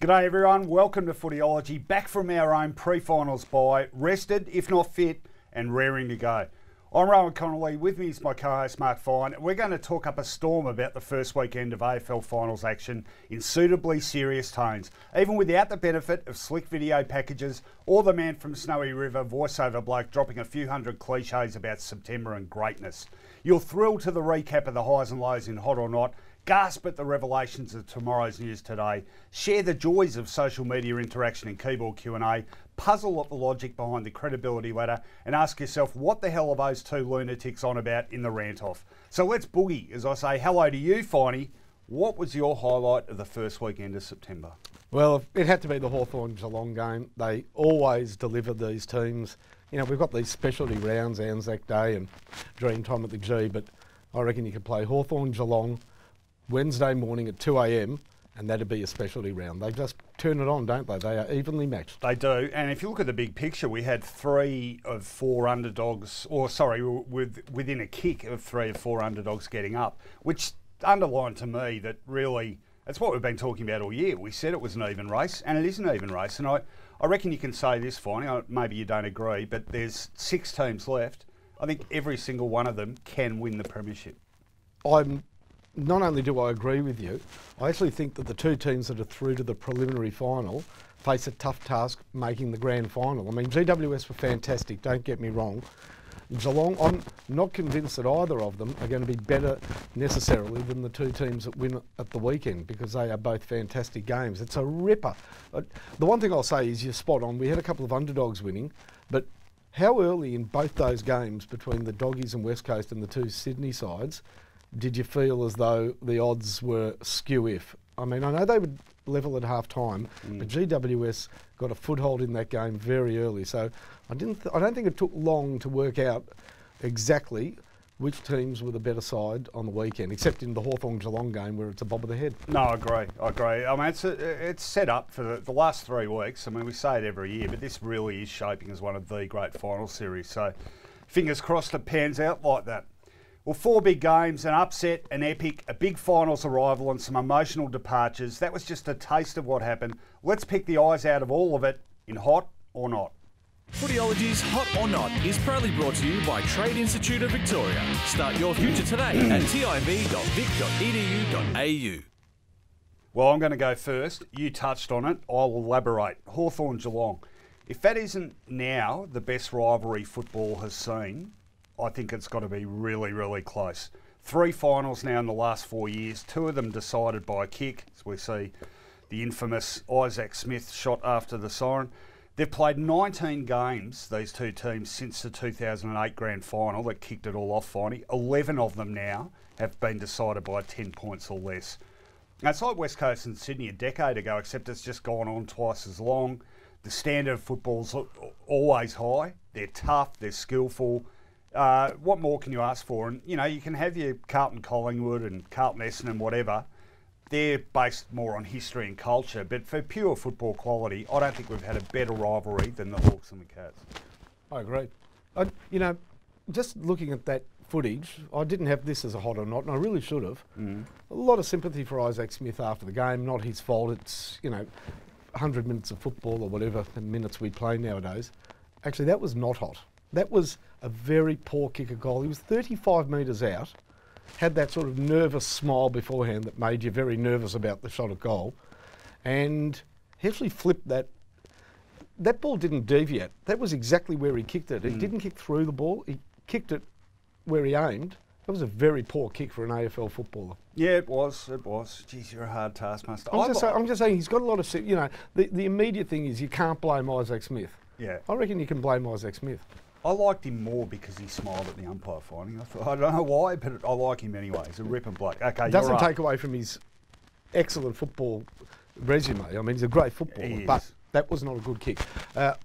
G'day everyone, welcome to Footyology, back from our own pre-finals bye, rested, if not fit, and raring to go. I'm Rohan Connolly, with me is my co-host Mark Fine, and we're going to talk up a storm about the first weekend of AFL finals action in suitably serious tones, even without the benefit of slick video packages or the man from Snowy River voiceover bloke dropping a few hundred cliches about September and greatness. You'll thrill to the recap of the highs and lows in Hot or Not, gasp at the revelations of tomorrow's news today, share the joys of social media interaction and keyboard Q&A, puzzle at the logic behind the credibility ladder, and ask yourself what the hell are those two lunatics on about in the rant-off. So let's boogie as I say hello to you, Finey. What was your highlight of the first weekend of September? Well, it had to be the Hawthorn-Geelong game. They always deliver these teams. You know, we've got these specialty rounds, Anzac Day and Dreamtime at the G, but I reckon you could play Hawthorn-Geelong Wednesday morning at 2 a.m, and that'd be a specialty round. They just turn it on, don't they? They are evenly matched. They do, and if you look at the big picture, we had three of four underdogs, or sorry, within a kick of three of four underdogs getting up, which underlined to me that really, that's what we've been talking about all year. We said it was an even race, and it is an even race, and I reckon you can say this, Finey, maybe you don't agree, but there's six teams left. I think every single one of them can win the premiership. Not only do I agree with you, I actually think that the two teams that are through to the preliminary final face a tough task making the grand final. I mean, GWS were fantastic, don't get me wrong. Geelong, I'm not convinced that either of them are going to be better necessarily than the two teams that win at the weekend, because they are both fantastic games. It's a ripper. The one thing I'll say is you're spot on. We had a couple of underdogs winning, but how early in both those games between the Doggies and West Coast and the two Sydney sides did you feel as though the odds were skew-if? I mean, I know they would level at half-time, but GWS got a foothold in that game very early. So I don't think it took long to work out exactly which teams were the better side on the weekend, except in the Hawthorn-Geelong game where it's a bob of the head. No, I agree. I mean, it's set up for the last 3 weeks. I mean, we say it every year, but this really is shaping as one of the great final series. So fingers crossed it pans out like that. Well, four big games, an upset, an epic, a big finals arrival and some emotional departures. That was just a taste of what happened. Let's pick the eyes out of all of it in Hot or Not. Footyology's Hot or Not is proudly brought to you by Trade Institute of Victoria. Start your future today at tiv.vic.edu.au. Well, I'm going to go first. You touched on it. I'll elaborate. Hawthorn-Geelong. If that isn't now the best rivalry football has seen, I think it's got to be really, really close. Three finals now in the last 4 years, two of them decided by a kick, as we see the infamous Isaac Smith shot after the siren. They've played 19 games, these two teams, since the 2008 grand final that kicked it all off, finally. 11 of them now have been decided by 10 points or less. Now, it's like West Coast and Sydney a decade ago, except it's just gone on twice as long. The standard of football's always high. They're tough, they're skillful. What more can you ask for? And, you know, you can have your Carlton Collingwood and Carlton Essendon, whatever. They're based more on history and culture. But for pure football quality, I don't think we've had a better rivalry than the Hawks and the Cats. I agree. You know, just looking at that footage, I didn't have this as a hot or not, and I really should have. A lot of sympathy for Isaac Smith after the game. Not his fault. It's, you know, 100 minutes of football or whatever minutes we play nowadays. Actually, that was not hot. That was a very poor kicker goal. He was 35 metres out, had that sort of nervous smile beforehand that made you very nervous about the shot at goal, and he actually flipped that. That ball didn't deviate. That was exactly where he kicked it. He didn't kick through the ball. He kicked it where he aimed. That was a very poor kick for an AFL footballer. Yeah, it was. It was. Geez, you're a hard taskmaster. I'm just saying he's got a lot of... You know, the immediate thing is you can't blame Isaac Smith. Yeah. I reckon you can blame Isaac Smith. I liked him more because he smiled at the umpire, Finey. I don't know why, but I like him anyway. He's a ripping bloke. Okay, it doesn't take away from his excellent football resume. I mean, he's a great footballer, but that was not a good kick.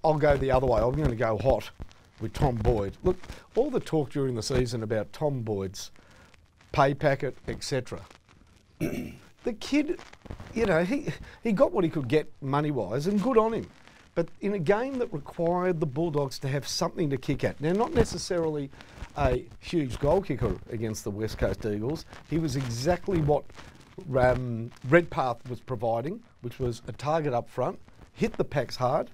I'll go the other way. I'm going to go hot with Tom Boyd. Look, all the talk during the season about Tom Boyd's pay packet, etc. The kid, you know, he got what he could get money-wise, and good on him. But in a game that required the Bulldogs to have something to kick at. Now, not necessarily a huge goal kicker against the West Coast Eagles. He was exactly what Redpath was providing, which was a target up front, hit the packs hard.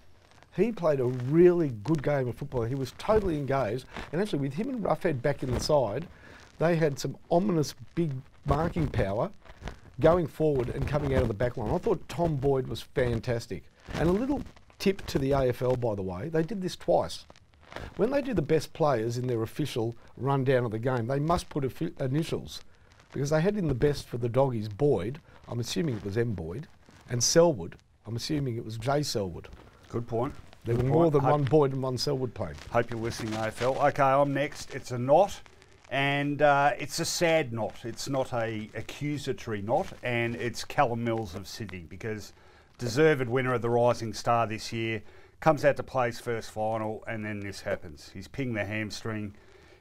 He played a really good game of football. He was totally engaged. And actually, with him and Roughhead back in the side, they had some ominous big marking power going forward and coming out of the back line. I thought Tom Boyd was fantastic. And a little tip to the AFL, by the way, they did this twice. When they do the best players in their official rundown of the game, they must put initials. Because they had in the best for the Doggies Boyd, I'm assuming it was M. Boyd, and Selwood, I'm assuming it was J. Selwood. Good point. There were more than one Boyd and one Selwood playing. Hope you're listening, AFL. Okay, I'm next. It's a knot, and it's a sad knot. It's not a accusatory knot, and it's Callum Mills of Sydney, because deserved winner of the Rising Star this year, comes out to play his first final, and then this happens. He's pinged the hamstring.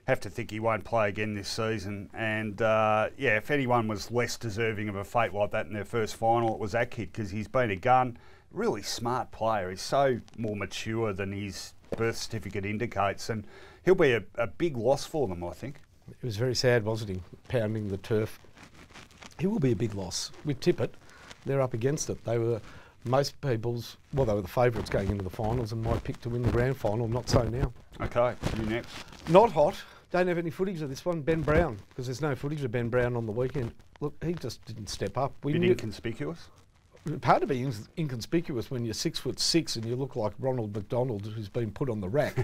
Have to think he won't play again this season. And, yeah, if anyone was less deserving of a fate like that in their first final, it was that kid, because he's been a gun. Really smart player. He's so more mature than his birth certificate indicates, and he'll be a big loss for them, I think. It was very sad, wasn't he? Pounding the turf. He will be a big loss. With Tippett, they're up against it. They were most people's, well, they were the favourites going into the finals, and my pick to win the grand final. Not so now. Okay, you next. Not hot. Don't have any footage of this one, Ben Brown, because there's no footage of Ben Brown on the weekend. Look, he just didn't step up. A bit inconspicuous? It's hard to be inconspicuous when you're 6'6" and you look like Ronald McDonald who's been put on the rack.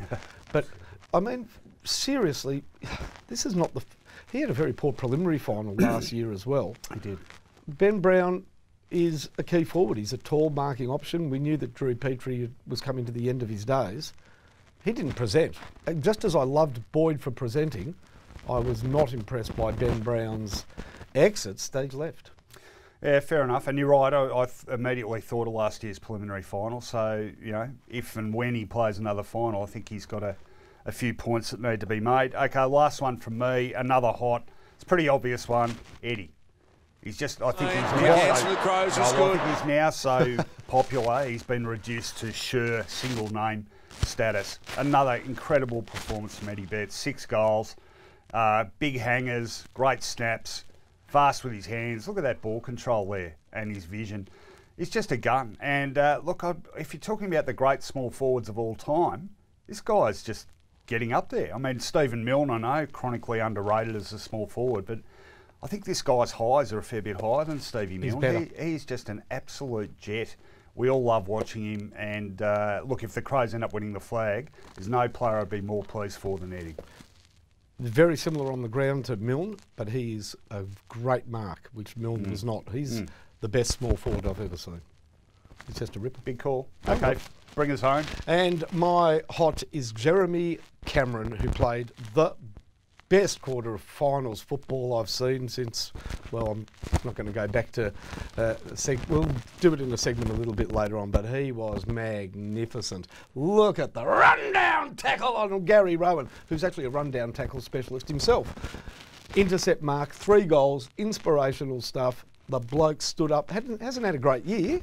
But, I mean, seriously, this is not the... He had a very poor preliminary final last year as well. He did. Ben Brown is a key forward. He's a tall marking option. We knew that Drew Petrie was coming to the end of his days. He didn't present. And just as I loved Boyd for presenting, I was not impressed by Ben Brown's exit stage left. Yeah, fair enough. And you're right, I immediately thought of last year's preliminary final. So, you know, if and when he plays another final, I think he's got a few points that need to be made. Okay, last one from me, another hot. It's a pretty obvious one, Eddie. He's just, I think he's now so popular, he's been reduced to sheer single name status. Another incredible performance from Eddie Betts. 6 goals, big hangers, great snaps. Fast with his hands. Look at that ball control there and his vision. He's just a gun. And look, if you're talking about the great small forwards of all time, this guy's just getting up there. I mean, Stephen Milne, I know, chronically underrated as a small forward, but I think this guy's highs are a fair bit higher than Stevie Milne. He's just an absolute jet. We all love watching him. And look, if the Crows end up winning the flag, there's no player I'd be more pleased for than Eddie. Very similar on the ground to Milne, but he is a great mark, which Milne was not. He's the best small forward I've ever seen. He's just a ripper. Big call. Okay, bring us home. And my hot is Jeremy Cameron, who played the best quarter of finals football I've seen since, well, I'm not going to go back to, we'll do it in a segment a little bit later on, but he was magnificent. Look at the rundown tackle on Gary Rowan, who's actually a rundown tackle specialist himself. Intercept mark, 3 goals, inspirational stuff. The bloke stood up, hasn't had a great year,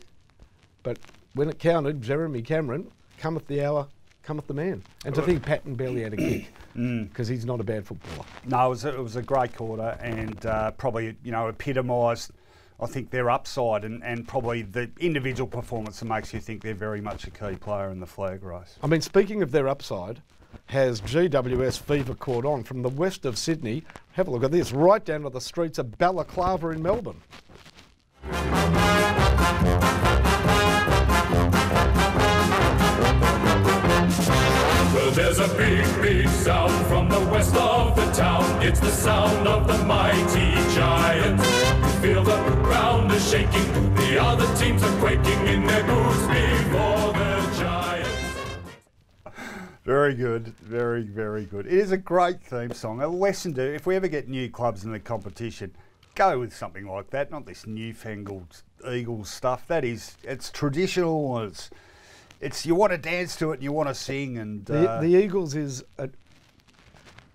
but when it counted, Jeremy Cameron, cometh the hour, cometh the man. And to think Patton barely had a kick, because he's not a bad footballer. No, it was a great quarter, and probably, you know, epitomised, I think, their upside and probably the individual performance that makes you think they're very much a key player in the flag race. I mean, speaking of their upside, has GWS fever caught on? From the west of Sydney, have a look at this, right down to the streets of Balaclava in Melbourne. Well, there's a big, big sound from the west of the town. It's the sound of the mighty Giants. Feel the ground is shaking. The other teams are quaking in their boots before the Giants. Very good. Very, very good. It is a great theme song. A lesson to, if we ever get new clubs in the competition, go with something like that, not this newfangled Eagles stuff. That is, it's traditional and it's you want to dance to it, and you want to sing, and the Eagles is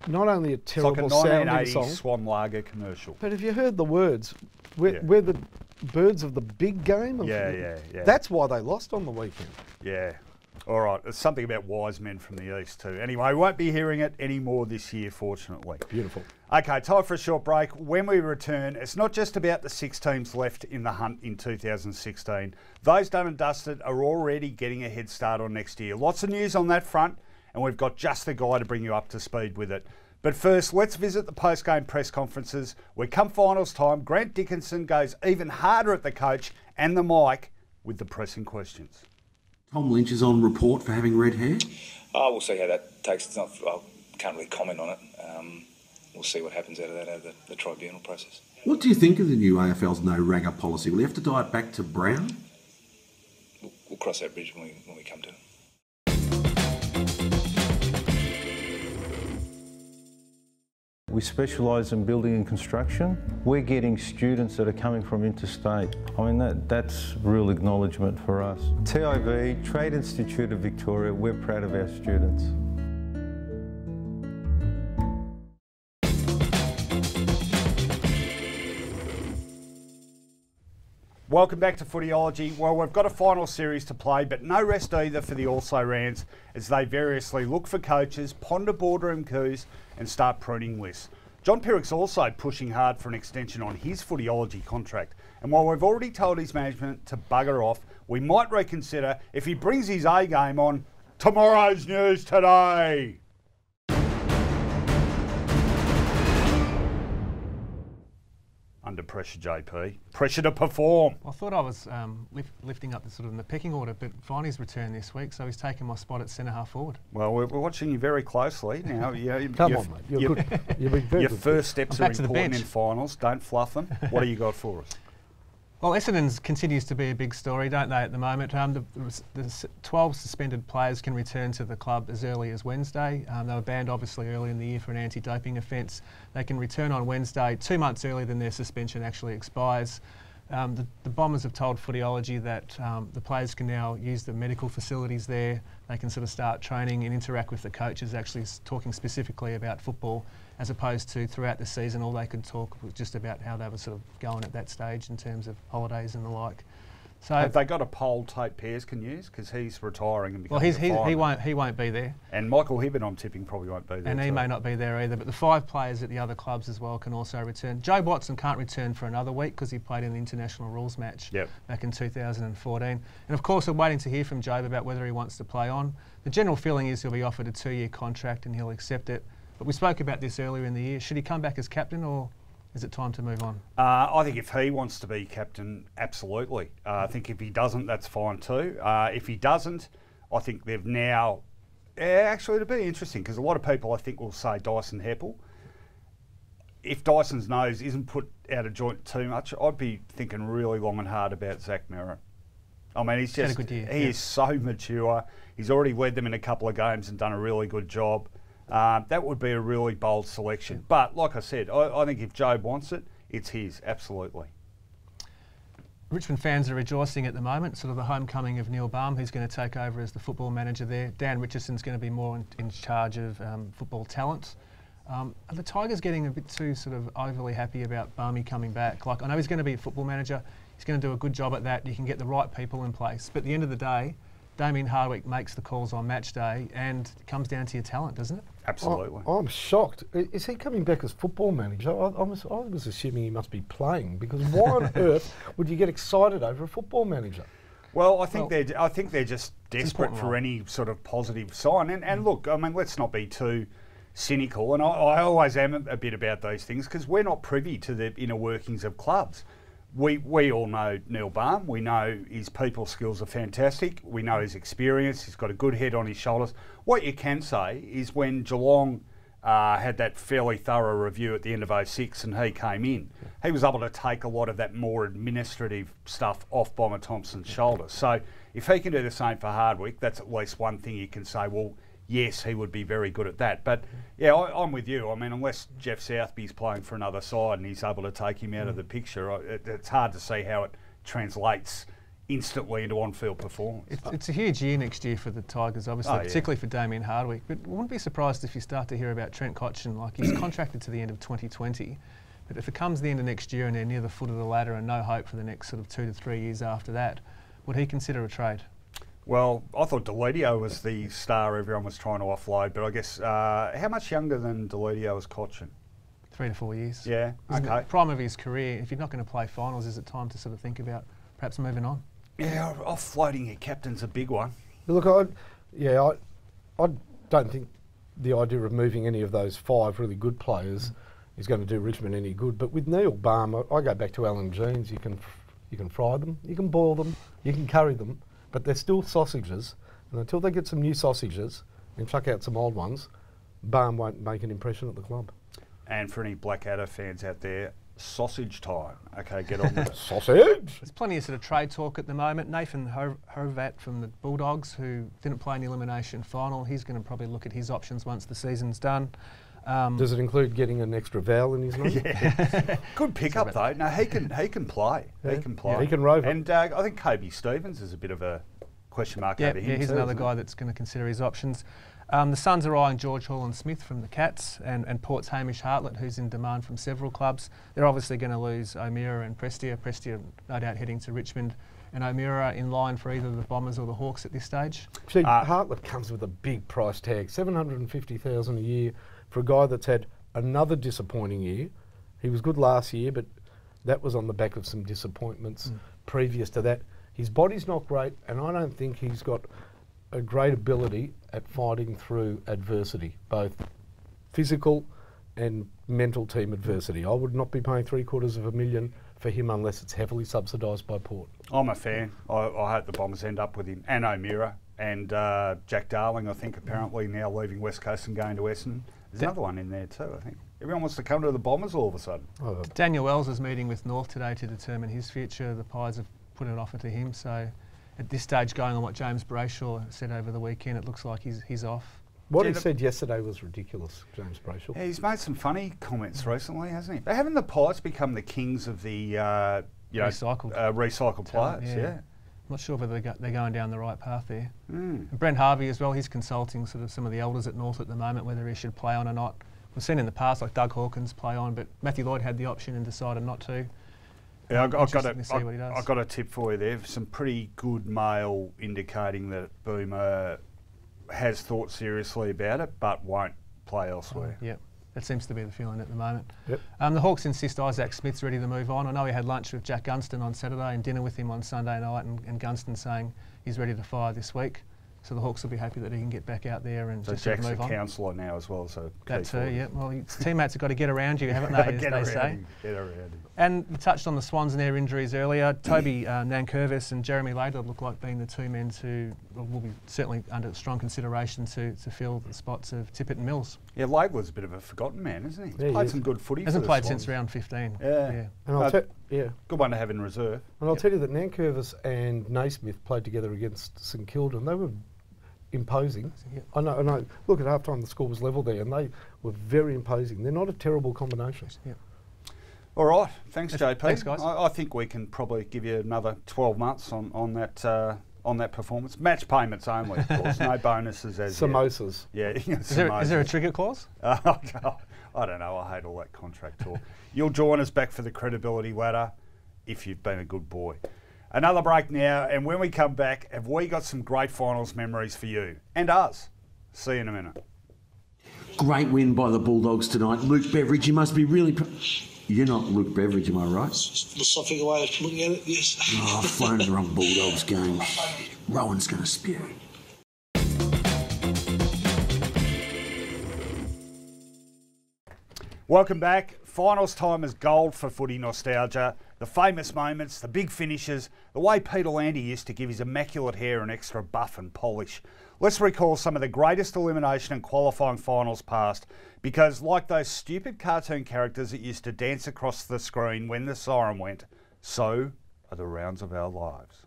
not only a terrible it's like a 1980 sounding song, Swan Lager commercial. But have you heard the words? We're the birds of the big game. Yeah, yeah, yeah. That's why they lost on the weekend. Yeah, All right, there's something about wise men from the East too. Anyway, won't be hearing it anymore this year, fortunately. Beautiful. Okay, time for a short break. When we return, it's not just about the 6 teams left in the hunt in 2016. Those done and dusted are already getting a head start on next year. Lots of news on that front, and we've got just the guy to bring you up to speed with it. But first, let's visit the post-game press conferences, where come finals time, Grant Dickinson goes even harder at the coach and the mic with the pressing questions. Tom Lynch is on report for having red hair? We'll see how that takes. It's not, I can't really comment on it. We'll see what happens out of that, out of the tribunal process. What do you think of the new AFL's no-ragger policy? Will you have to dial it back to Brown? We'll cross that bridge when we come to it. We specialise in building and construction. We're getting students that are coming from interstate. I mean, that's real acknowledgement for us. TIV, Trade Institute of Victoria, we're proud of our students. Welcome back to Footyology. Well, we've got a final series to play, but no rest either for the also-rans as they variously look for coaches, ponder boardroom coups, and start pruning lists. John Pierik's also pushing hard for an extension on his Footyology contract. And while we've already told his management to bugger off, we might reconsider if he brings his A game on Tomorrow's News Today. Under pressure, JP. Pressure to perform. I thought I was lifting up the sort of in the pecking order, but Viney's returned this week, so he's taken my spot at centre half forward. Well, we're watching you very closely now. Come on, mate. You're good. Your first steps are important in finals. Don't fluff them. What do you got for us? Well, Essendon continues to be a big story, don't they, at the moment? The 12 suspended players can return to the club as early as Wednesday. They were banned, obviously, early in the year for an anti-doping offence. They can return on Wednesday, 2 months earlier than their suspension actually expires. The Bombers have told Footyology that the players can now use the medical facilities there. They can sort of start training and interact with the coaches, actually talking specifically about football, as opposed to throughout the season, all they could talk was just about how they were sort of going at that stage in terms of holidays and the like. So have they got a poll Tate Pears can use? Because he's retiring and becoming he won't be there. And Michael Hibbert, I'm tipping, probably won't be there. And he may not be there either. But the 5 players at the other clubs as well can also return. Jobe Watson can't return for another week because he played in the international rules match back in 2014. And of course, we're waiting to hear from Jobe about whether he wants to play on. The general feeling is he'll be offered a 2-year contract and he'll accept it. But we spoke about this earlier in the year. Should he come back as captain, or is it time to move on? I think if he wants to be captain, absolutely. I think if he doesn't, that's fine too. If he doesn't, I think they've now... Actually, it'll be interesting, because a lot of people, I think, will say Dyson Heppel. If Dyson's nose isn't put out of joint too much, I'd be thinking really long and hard about Zach Merritt. I mean, he's just... He is so mature. He's already led them in a couple of games and done a really good job. That would be a really bold selection. Yeah. But like I said, I think if Jobe wants it, it's his, absolutely. Richmond fans are rejoicing at the moment, sort of the homecoming of Neil Balme, who's going to take over as the football manager there. Dan Richardson's going to be more in charge of football talent. Are the Tigers getting a bit too sort of overly happy about Balme coming back? Like, I know he's going to be a football manager. He's going to do a good job at that. You can get the right people in place. But at the end of the day, Damien Hardwick makes the calls on match day, and it comes down to your talent, doesn't it? Absolutely. I'm shocked. Is he coming back as football manager? I was assuming he must be playing, because why on earth would you get excited over a football manager? Well, I think they're just desperate for any sort of positive sign. And look, I mean, let's not be too cynical. And I always am a bit about those things, because we're not privy to the inner workings of clubs. We all know Neil Balme. We know his people skills are fantastic. We know his experience. He's got a good head on his shoulders. What you can say is when Geelong had that fairly thorough review at the end of 06 and he came in, he was able to take a lot of that more administrative stuff off Bomber Thompson's shoulders. So if he can do the same for Hardwick, that's at least one thing you can say, well, yes, he would be very good at that. But yeah, I'm with you. I mean, unless Jeff Southby's playing for another side and he's able to take him out of the picture, it's hard to see how it translates instantly into on-field performance. It's a huge year next year for the Tigers, obviously, particularly for Damien Hardwick. But I wouldn't be surprised if you start to hear about Trent Cotchin. Like, he's contracted to the end of 2020. But if it comes the end of next year and they're near the foot of the ladder and no hope for the next sort of 2 to 3 years after that, would he consider a trade? Well, I thought DeLidio was the star everyone was trying to offload, but I guess how much younger than DeLidio is Cotchin? 3 to 4 years. Yeah, okay. Prime of his career. If you're not going to play finals, is it time to sort of think about perhaps moving on? Yeah, offloading your captain's a big one. Look, I don't think the idea of moving any of those 5 really good players is going to do Richmond any good. But with Neil Balme, I go back to Alan Jeans. You can fry them, you can boil them, you can curry them, but they're still sausages. And until they get some new sausages and chuck out some old ones, Balme won't make an impression at the club. And for any Blackadder fans out there, sausage time. Okay, get on with it. Sausage! There's plenty of sort of trade talk at the moment. Nathan Horvat from the Bulldogs, who didn't play in the elimination final, he's going to probably look at his options once the season's done. Does it include getting an extra vowel in his name? Yeah. Good pickup though. No, he can play. Yeah. He can play. Yeah, he can rover. And I think Kobe Stevens is a bit of a question mark over him. Yeah, he's another guy that's going to consider his options. The Suns are eyeing George Hall-Smith from the Cats and Port's Hamish Hartlett, who's in demand from several clubs. They're obviously going to lose O'Meara and Prestia. Prestia, no doubt, heading to Richmond, and O'Meara in line for either the Bombers or the Hawks at this stage. See, Hartlett comes with a big price tag, $750,000 a year for a guy that's had another disappointing year. He was good last year, but that was on the back of some disappointments previous to that. His body's not great, and I don't think he's got a great ability at fighting through adversity, both physical and mental team adversity. I would not be paying $750,000 for him unless it's heavily subsidised by Port. I'm a fan. I hope the Bombers end up with him and O'Meara and Jack Darling, I think, apparently now leaving West Coast and going to Essendon. There's another one in there too, I think. Everyone wants to come to the Bombers all of a sudden. Oh. Daniel Wells is meeting with North today to determine his future. The Pies have put an offer to him, so at this stage, going on what James Brayshaw said over the weekend, it looks like he's off. What he said yesterday was ridiculous, James Brayshaw. Yeah, he's made some funny comments recently, hasn't he? But haven't the Pies become the kings of the recycled players? Yeah. I'm not sure whether they're going down the right path there. Mm. And Brent Harvey as well, he's consulting sort of some of the elders at North at the moment, whether he should play on or not. We've seen in the past like Doug Hawkins play on, but Matthew Lloyd had the option and decided not to. Yeah, I've got a tip for you there. Some pretty good mail indicating that Boomer has thought seriously about it but won't play elsewhere. Yep, that seems to be the feeling at the moment. Yep. The Hawks insist Isaac Smith's ready to move on. I know he had lunch with Jack Gunston on Saturday and dinner with him on Sunday night, and Gunston saying he's ready to fire this week. So the Hawks will be happy that he can get back out there and just move on. So Jack's a counsellor now as well, so... That too, yeah. Well, his teammates have got to get around you, haven't they, as they say? Get around him. And you touched on the Swans and their injuries earlier. Toby Nankervis and Jeremy Lader look like being the two men who will be certainly under strong consideration to fill the spots of Tippett and Mills. Yeah, Laidlaw's a bit of a forgotten man, isn't he? He's played some good footy. Hasn't played since round 15. Yeah. And good one to have in reserve. And I'll tell you that Nankervis and Naismith played together against St Kilda, and they were imposing. Yep. I know. Look, at half time the score was level there, and they were very imposing. They're not a terrible combination. Yep. All right. Thanks, JP. Thanks, guys. I think we can probably give you another 12 months on that performance. Match payments only, of course. No bonuses as samosas. Yet. Yeah. Is there a trigger clause? I don't know. I hate all that contract talk. You'll join us back for the credibility ladder if you've been a good boy. Another break now, and when we come back, have we got some great finals memories for you and us. See you in a minute. Great win by the Bulldogs tonight. Luke Beveridge, you must be really... You're not Luke Beveridge, am I right? The sophic way of looking at it, yes. Oh, I've flown to the wrong Bulldogs game. Rowan's going to spew. Welcome back. Finals time is gold for footy nostalgia. The famous moments, the big finishes, the way Peter Landy used to give his immaculate hair an extra buff and polish. Let's recall some of the greatest elimination and qualifying finals past, because like those stupid cartoon characters that used to dance across the screen when the siren went, so are the rounds of our lives.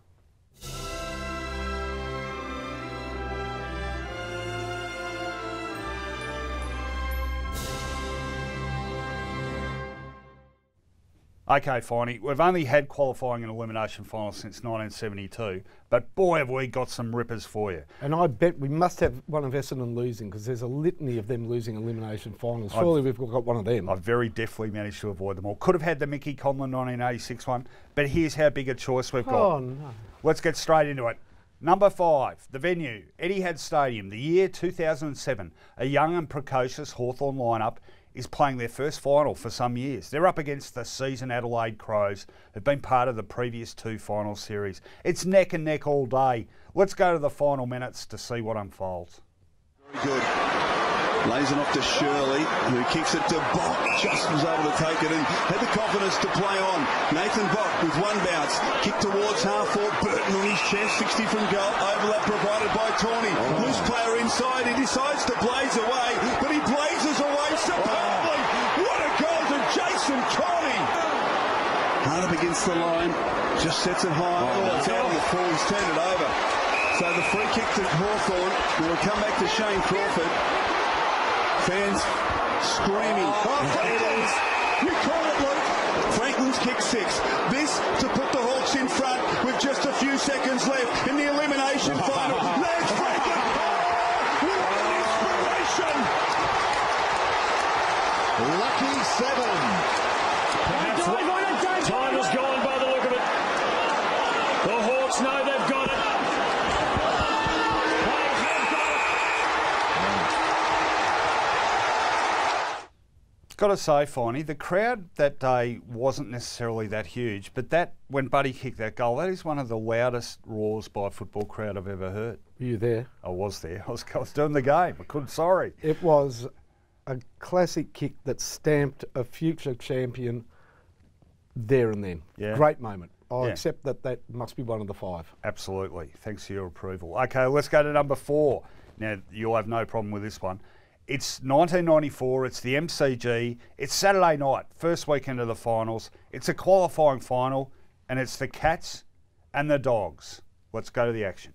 Okay, Finey, we've only had qualifying and elimination finals since 1972, but boy have we got some rippers for you. And I bet we must have one of Essendon losing, because there's a litany of them losing elimination finals. Surely we've got one of them. I very deftly managed to avoid them all. Could have had the Mickey Conlon 1986 one, but here's how big a choice we've got. Oh, no. Let's get straight into it. Number 5, the venue, Etihad Stadium, the year 2007. A young and precocious Hawthorn lineup is playing their first final for some years. They're up against the seasoned Adelaide Crows, who've been part of the previous two final series. It's neck and neck all day. Let's go to the final minutes to see what unfolds. Very good. Lays it off to Shirley, who kicks it to Bock. Just was able to take it and had the confidence to play on. Nathan Bock with one bounce. Kick towards half-forward. Burton on his chest. 60 from goal. Overlap provided by Tawney. Oh. Loose player inside. He decides to blaze away, but he blazes away superbly. Oh. What a goal to Jason Tawney. Hard up against the line. Just sets it high. Oh, it's out on the full. He's turned it over. So the free kick to Hawthorn. We'll come back to Shane Crawford. Fans screaming. Oh, there it is. You call it, Luke. Franklin's kick 6. This to put the Hawks in front with just a few seconds left in the elimination final. Lance Franklin. Oh, what an inspiration. Lucky 7. Time is gone by the look of it. The Hawks know they've got it. Got to say, Finey, the crowd that day wasn't necessarily that huge, but that when Buddy kicked that goal, that is one of the loudest roars by a football crowd I've ever heard. Were you there? I was there. I was doing the game. I couldn't. Sorry. It was a classic kick that stamped a future champion there and then. Yeah. Great moment. I accept that that must be one of the 5. Absolutely. Thanks for your approval. Okay, let's go to number 4. Now you'll have no problem with this one. It's 1994, it's the MCG, it's Saturday night, first weekend of the finals, it's a qualifying final, and it's the Cats and the Dogs. Let's go to the action.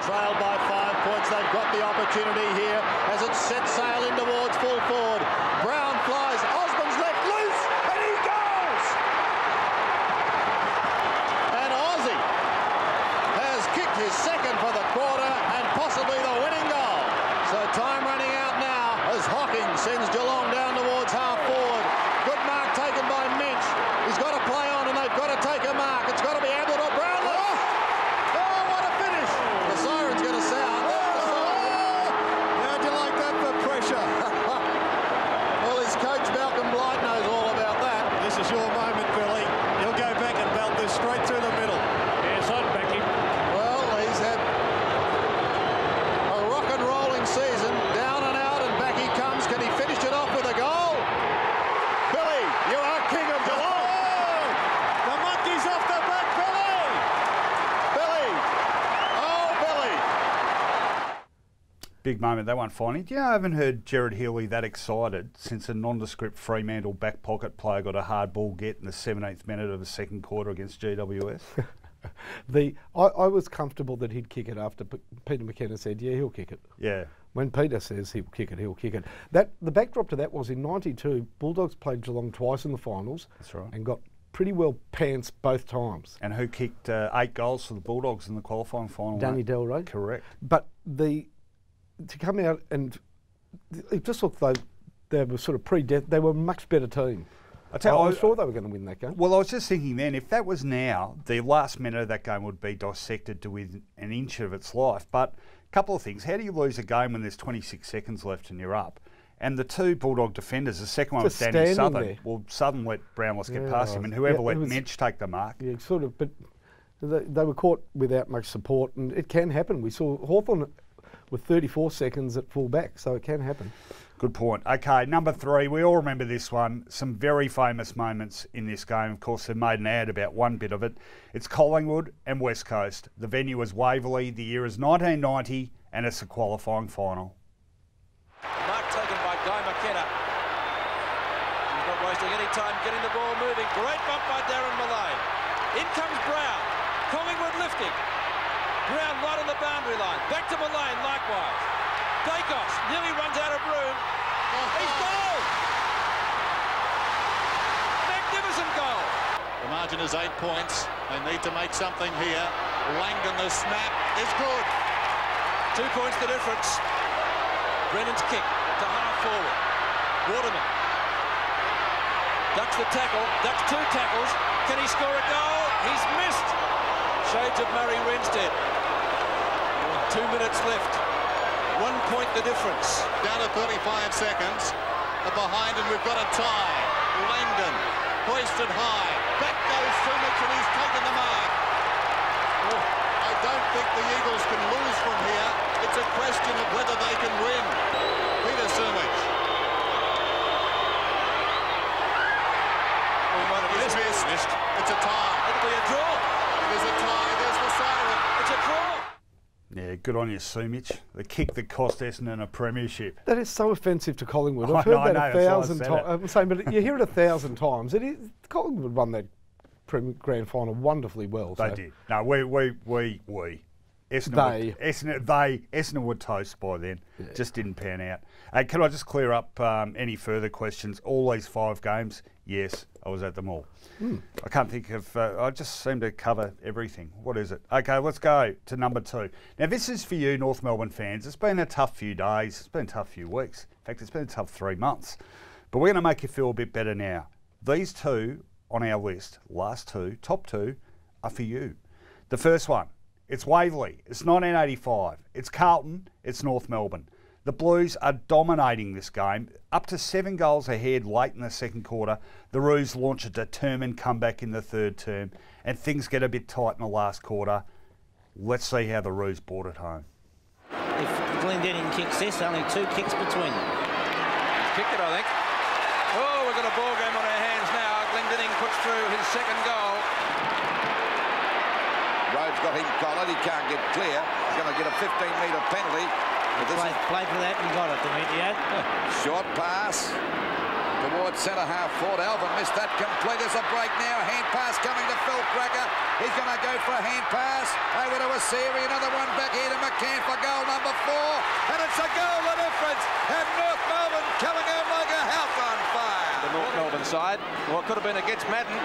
Trailed by 5 points, they've got the opportunity here as it sets sail in towards full forward. Brown flies, Osmond's left loose, and he goes! And Aussie has kicked his second for the quarter and possibly the winning goal. So time running out. Hocking sends Geelong down towards half-forward. Good mark taken by Mitch. He's got to play on and they've got to take a mark. It's got to be Abbott or Brownlee. Oh, what a finish. The siren's going to sound. How'd you like that for pressure? Well, his coach, Malcolm Blight, knows all about that. This is your moment, Billy. He'll go back and belt this straight through the middle. Yes, I'd back him. Well, he's had a rock and rolling season. Can he finish it off with a goal? Billy, you are king of Geelong. Oh, the monkey's off the back, Billy. Billy. Oh, Billy. Big moment, that one, Finey. Yeah, I haven't heard Gerard Healy that excited since a nondescript Fremantle back pocket player got a hard ball get in the 17th minute of the second quarter against GWS. I was comfortable that he'd kick it after Peter McKenna said, yeah, he'll kick it. Yeah. When Peter says he'll kick it, he'll kick it. That the backdrop to that was in '92, Bulldogs played Geelong twice in the finals. That's right. And got pretty well pantsed both times. And who kicked 8 goals for the Bulldogs in the qualifying final? Danny Delray. Correct. But to come out and it just looked like they were sort of they were a much better team. I was sure they were going to win that game. Well, I was just thinking then, if that was now, the last minute of that game would be dissected to within an inch of its life. But a couple of things. How do you lose a game when there's 26 seconds left and you're up? And the two Bulldog defenders, the second one was Danny Southern. There. Well, Southern let Brownless get past him, and whoever let Mitch take the mark. Yeah, sort of. But they were caught without much support, and it can happen. We saw Hawthorn with 34 seconds at full back, so it can happen. Good point. Okay, number 3. We all remember this one. Some very famous moments in this game. Of course, they've made an ad about one bit of it. It's Collingwood and West Coast. The venue is Waverley. The year is 1990, and it's a qualifying final. Mark taken by Guy McKenna. He's not wasting any time getting the ball moving. Great bump by Darren Millay. In comes Brown. Collingwood lifting. Brown right on the boundary line. Back to Millay likewise. Dacos nearly runs out of room. He's goal! Magnificent goal! The margin is 8 points. They need to make something here. Langdon, the snap is good. 2 points the difference. Brennan's kick to half forward. Waterman ducks the tackle, ducks 2 tackles. Can he score a goal? He's missed. Shades of Murray Reinstead. 2 minutes left. 1 point the difference. Down to 35 seconds. A behind, and we've got a tie. Langdon hoisted high. Back goes Sumich, and he's taken the mark. I don't think the Eagles can lose from here. It's a question of whether they can win. Peter Sumich. It's missed. It's a tie. It'll be a draw. It is a tie. There's the siren. It's a draw. Yeah, good on you, Sumich. The kick that cost Essendon a premiership. That is so offensive to Collingwood. I've heard that 1,000 times. I'm saying, but you hear it 1,000 times. It is, Collingwood won that grand final wonderfully well. They did. No, we. Essendon would toast by then. Yeah. Just didn't pan out. Can I just clear up any further questions? All these 5 games, yes, I was at them all. Mm. I can't think of... I just seem to cover everything. What is it? OK, let's go to number 2. Now, this is for you, North Melbourne fans. It's been a tough few days. It's been a tough few weeks. In fact, it's been a tough 3 months. But we're going to make you feel a bit better now. These two on our list, last two, top two, are for you. The first one. It's Waverley, it's 1985, it's Carlton, it's North Melbourne. The Blues are dominating this game. Up to 7 goals ahead late in the second quarter, the Roos launch a determined comeback in the third term, and things get a bit tight in the last quarter. Let's see how the Roos brought it home. If Glendenning kicks this, only 2 kicks between them. He's kicked it, I think. Oh, we've got a ball game on our hands now. Glendenning puts through his 2nd goal. Rowe's got him collared, he can't get clear. He's going to get a 15-metre penalty. Played for that and got it, DeLidio. Short pass towards centre half forward. Alvin missed that complete. There's a break now. Hand pass coming to Phil Bracker. He's going to go for a hand pass. Over to Asiri. Another one back here to McCann for goal number 4. And it's a goal, the difference. And North Melbourne coming out like a house on fire. The North Melbourne side. Well, it could have been against Madden.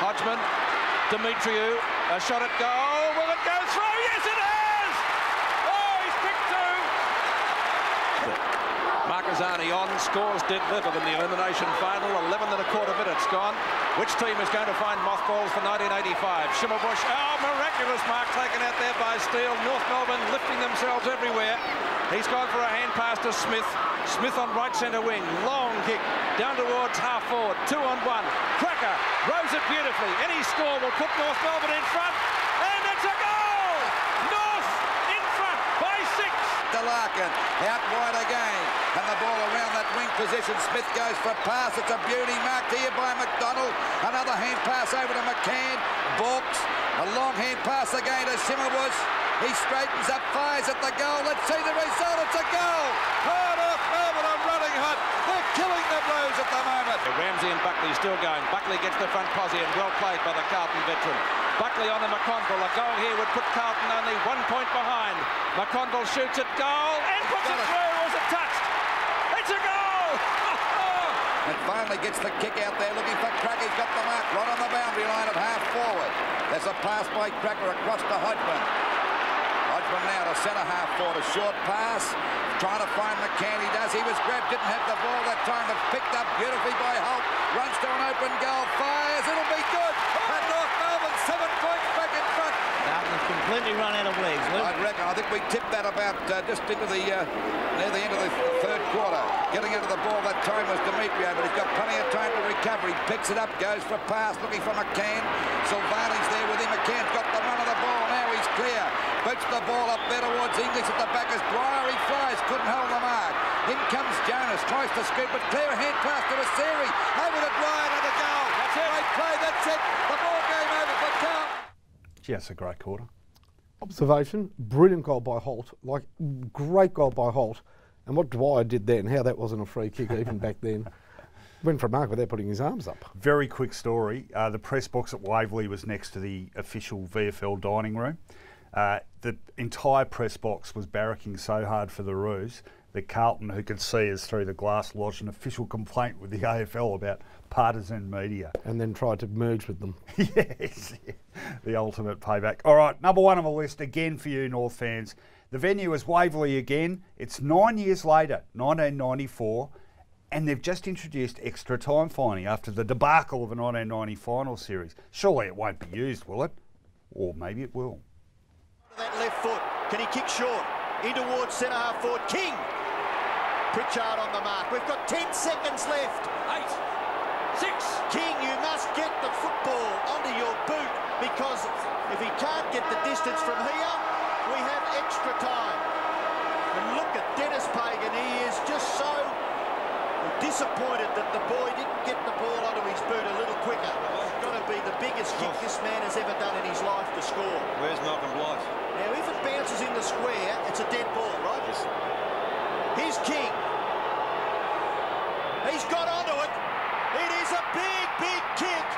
Hodgman. Demetriou, a shot at goal. Will it go through? Yes, it has! Oh, he's picked 2. Marquezani on, scores dead level in the elimination final. 11 1/4 minutes gone. Which team is going to find mothballs for 1985? Schimmelbusch. Oh, miraculous mark taken out there by Steele. North Melbourne lifting themselves everywhere. He's gone for a hand pass to Smith. Smith on right centre wing. Long kick down towards half forward. 2 on 1. Cracker rose it beautifully. Any score will put North Melbourne in front, and it's a goal! North in front by 6. Larkin out wide again, and the ball around that wing position. Smith goes for a pass. It's a beauty, marked here by McDonald. Another hand pass over to McCann. Borks, a long hand pass again to Schimmelbusch. He straightens up, fires at the goal. Let's see the result. It's a goal. Oh, North Melbourne are running hot. They're killing the Blues at the moment. Ramsey and Buckley still going. Buckley gets the front posse, and well played by the Carlton veteran. Buckley on the McConville. A goal here would put Carlton only 1 point behind. McConville shoots at goal and puts it through. Was it touched? It's a goal! And finally gets the kick out there looking for Cracker. He's got the mark right on the boundary line at half forward. There's a pass by Cracker across to Hodgman. Hodgman now to centre half forward. A short pass. Trying to find McCann. He does. He was grabbed. Didn't have the ball that time. But picked up beautifully by Holt. Runs to an open goal. Fires. It'll be good. And North Melbourne 7 points back in front. Completely run out of legs. I reckon. I think we tipped that about just into the near the end of the third quarter. Getting into the ball that time was Demetrio, but he's got plenty of time to recover. He picks it up, goes for a pass, looking for McCann. Silvani's there with him. McCann's got the run of the ball. Now he's clear. Boots the ball up there towards English at the back as Breyer. He flies, couldn't hold the mark. In comes Jonas, tries to scoop it. Clear hand pass to Asiri. Over to Breyer and a goal. That's it. Great play. That's it. The ball game over for Carl. Yes, a great quarter. Observation, brilliant goal by Holt, like great goal by Holt. And what Dwyer did then, how that wasn't a free kick even back then. Went for a mark without putting his arms up. Very quick story. The press box at Waverley was next to the official VFL dining room. The entire press box was barracking so hard for the Roos that Carlton, who could see us through the glass, lodged an official complaint with the AFL about partisan media. And then tried to merge with them. Yes, the ultimate payback. All right, number 1 on the list again for you North fans. The venue is Waverley again. It's 9 years later, 1994, and they've just introduced extra time finding after the debacle of the 1990 final series. Surely it won't be used, will it? Or maybe it will. That left foot. Can he kick short? In towards centre half forward. King! Pritchard on the mark. We've got 10 seconds left. 8, 6. King, you must get the football onto your boot, because if he can't get the distance from here, we have extra time. And look at Dennis Pagan. He is just so disappointed that the boy didn't get the ball onto his boot a little quicker. It's got to be the biggest kick this man has ever done in his life to score. Where's Malcolm Blight? Now, if it bounces in the square, it's a dead ball, right? Yes. Here's King. He's got onto it. It is a big, big kick,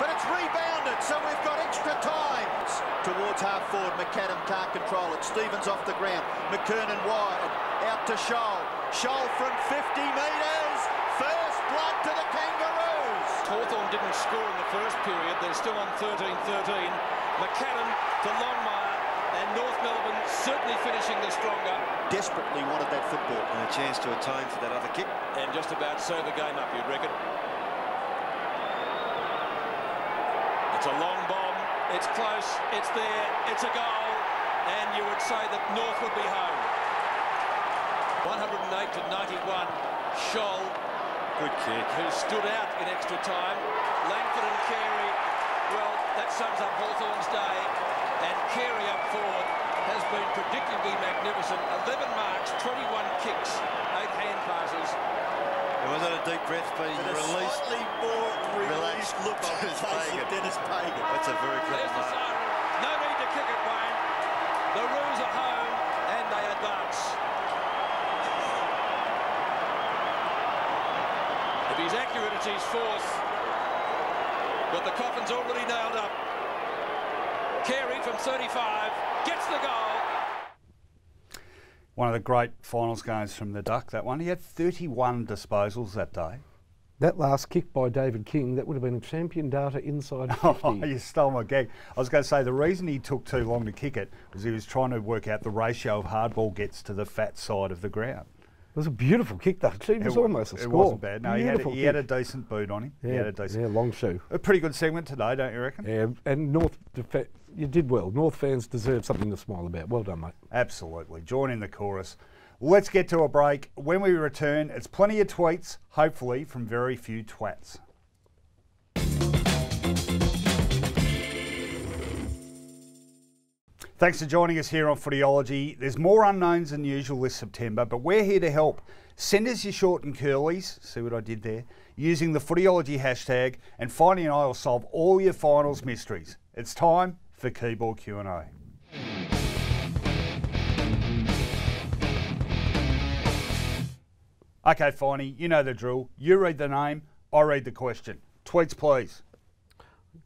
but it's rebounded, so we've got extra time. Towards half forward, McAdam can't control it. Stevens off the ground. McKernan wide. Out to Scholl. Scholl from 50 metres. First blood to the Kangaroos. Hawthorn didn't score in the first period. They're still on 13-13. McAdam to Longmire. And North Melbourne certainly finishing the stronger. Desperately wanted that football. And a chance to atone for that other kick. And just about serve the game up, you'd reckon. It's a long bomb. It's close. It's there. It's a goal. And you would say that North would be home. 108 to 91. Scholl. Good kick. Who stood out in extra time. Langford and Carey. Well, that sums up Hawthorn's day. And Carey up forward has been predictably magnificent. 11 marks, 21 kicks, 8 hand passes. It was not a deep breath, but he released. Slightly more relaxed look on his face of Dennis Pagan. That's a very good one. No need to kick it, Wayne. The Roos are home and they advance. If he's accurate, it's his fourth. But the coffin's already nailed up. Carey from 35 gets the goal. One of the great finals games from the Duck, that one. He had 31 disposals that day. That last kick by David King, that would have been a champion data inside 50. Oh, you stole my gag. I was going to say the reason he took too long to kick it was he was trying to work out the ratio of hardball gets to the fat side of the ground. It was a beautiful kick, though. It was almost a score. It wasn't bad. No, he had a decent boot on him. Yeah, he had a decent long shoe. A pretty good segment today, don't you reckon? Yeah, and North, you did well. North fans deserve something to smile about. Well done, mate. Absolutely. Join in the chorus. Let's get to a break. When we return, it's plenty of tweets, hopefully from very few twats. Thanks for joining us here on Footyology. There's more unknowns than usual this September, but we're here to help. Send us your short and curlies, see what I did there, using the Footyology hashtag, and Finey and I will solve all your finals mysteries. It's time for Keyboard Q&A. Okay, Finey, you know the drill. You read the name, I read the question. Tweets, please.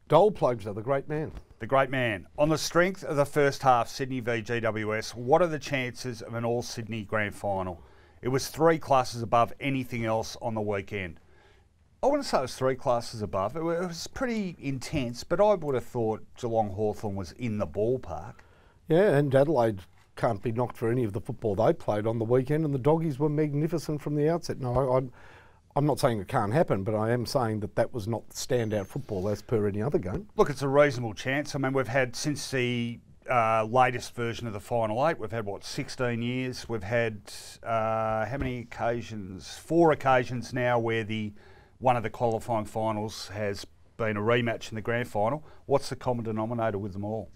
Dole plugs are the great man. The great man. On the strength of the first half, Sydney v GWS, what are the chances of an all-Sydney grand final? It was 3 classes above anything else on the weekend. I wouldn't say it was 3 classes above. It was pretty intense, but I would have thought Geelong Hawthorn was in the ballpark. Yeah, and Adelaide can't be knocked for any of the football they played on the weekend, and the Doggies were magnificent from the outset. No, I'm not saying it can't happen, but I am saying that that was not standout football as per any other game. Look, it's a reasonable chance. I mean, we've had, since the latest version of the Final 8, we've had, what, 16 years? We've had, how many occasions? 4 occasions now where one of the qualifying finals has been a rematch in the grand final. What's the common denominator with them all?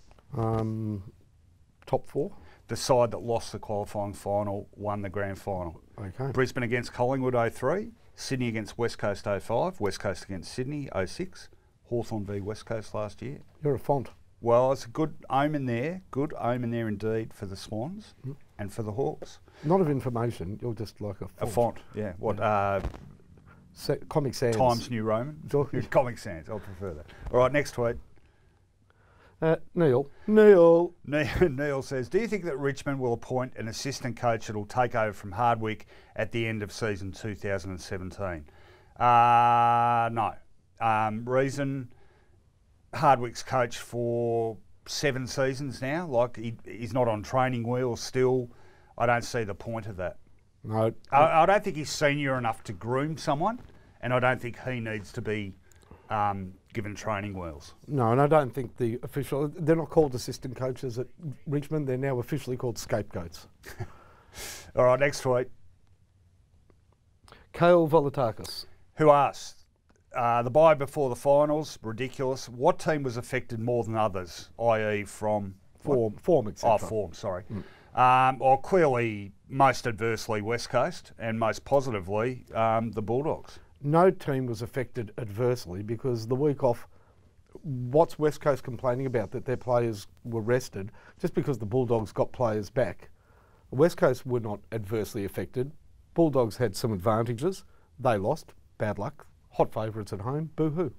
Top 4? The side that lost the qualifying final won the grand final. Okay. Brisbane against Collingwood, 03. Sydney against West Coast 05, West Coast against Sydney 06, Hawthorn v West Coast last year. You're a font. Well, it's a good omen there indeed for the Swans and for the Hawks. Not of information, you're just like a font. A font, yeah. What? Yeah. Comic Sans. Times New Roman. Comic Sans, I'll prefer that. All right, next tweet. Neil says, do you think that Richmond will appoint an assistant coach that will take over from Hardwick at the end of season 2017? No. Reason, Hardwick's coached for 7 seasons now. Like, he's not on training wheels still. I don't see the point of that. No. I don't think he's senior enough to groom someone, and I don't think he needs to be given training wheels. No, and I don't think the official, they're not called assistant coaches at Richmond, they're now officially called scapegoats. All right, next tweet. Kale Volatakis. Who asked, the bye before the finals, ridiculous. What team was affected more than others, i.e. from... Form, etc. Oh, form, sorry. Well, clearly, most adversely, West Coast, and most positively, the Bulldogs. No team was affected adversely because the week off, what's West Coast complaining about? That their players were rested just because the Bulldogs got players back. West Coast were not adversely affected. Bulldogs had some advantages. They lost. Bad luck. Hot favourites at home. Boo-hoo.